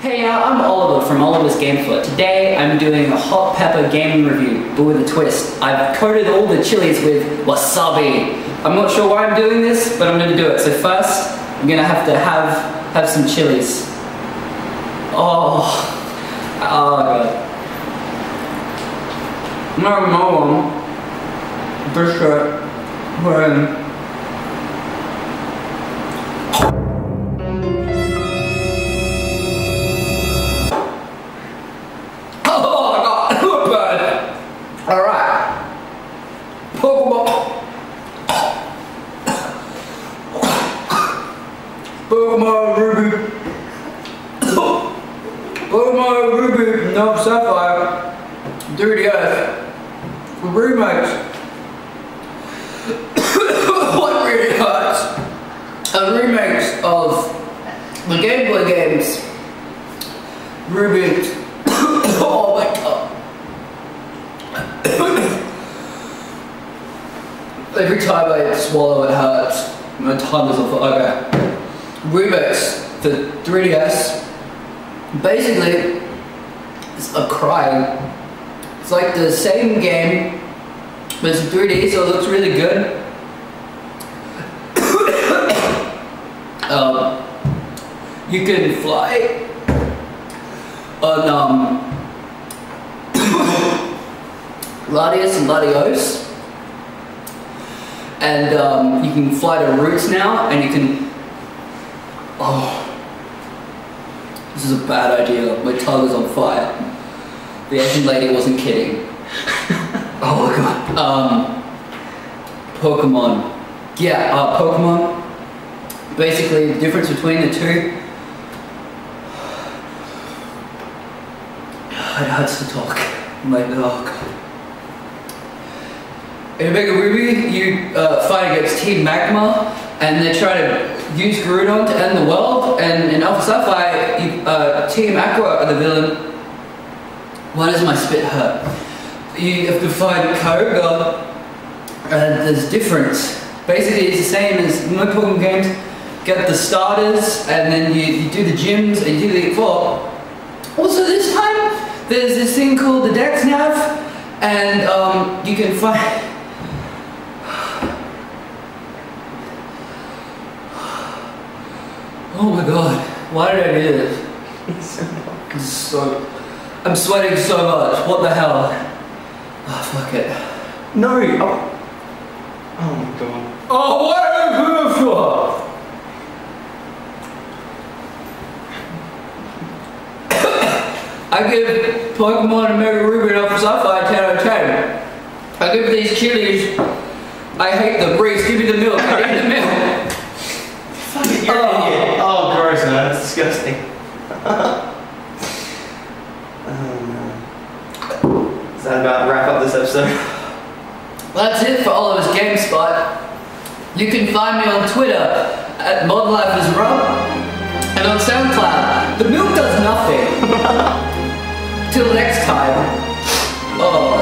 Hey y'all, I'm Oliver from Oliver's GameSpot. Today I'm doing a hot pepper gaming review, but with a twist. I've coated all the chilies with wasabi. I'm not sure why I'm doing this, but I'm going to do it. So first, I'm going to have some chilies. Oh god. My mom, this shirt, when... Pokemon Ruby. Pokemon Ruby and Alpha Sapphire 3DS for remakes. What really hurts are remakes of the Game Boy games. Ruby. Oh my god. Every time I swallow it hurts. My tongue is off. Okay. Remix for 3DS, basically, it's a cry. It's like the same game, but it's 3D, so it looks really good. You can fly on Latias and Latios, and you can fly to roots now, and you can. Oh, this is a bad idea. My tongue is on fire. The Asian lady wasn't kidding. Oh my god. Pokemon. Yeah, Pokemon. Basically, the difference between the two. It hurts to talk. I'm like, oh god. In Omega Ruby, you fight against Team Magma, and they're trying to use Groudon to end the world, and in Alpha Sapphire, Team Aqua are the villain. Why does my spit hurt? You have to find Kyogre, and there's difference. Basically, it's the same as no Pokemon games. Get the starters, and then you do the gyms, and you do the well. Also, this time there's this thing called the Dex Nav, and you can find. Oh my god, why did I do this? It's so... I'm sweating so much, what the hell? Oh, fuck it. No! Oh my god. Oh, what did I do it for? I give Pokemon Omega Ruby and Alpha Sapphire 10 out of 10. I give these chilies... I hate the breeze, give me the milk, I need the milk! Fuck it, you're an idiot. That's disgusting. Does that about wrap up this episode? That's it for Oliver's GameSpot. You can find me on Twitter at ModernLifeIsRub and on SoundCloud. The milk does nothing. Till next time. Oh.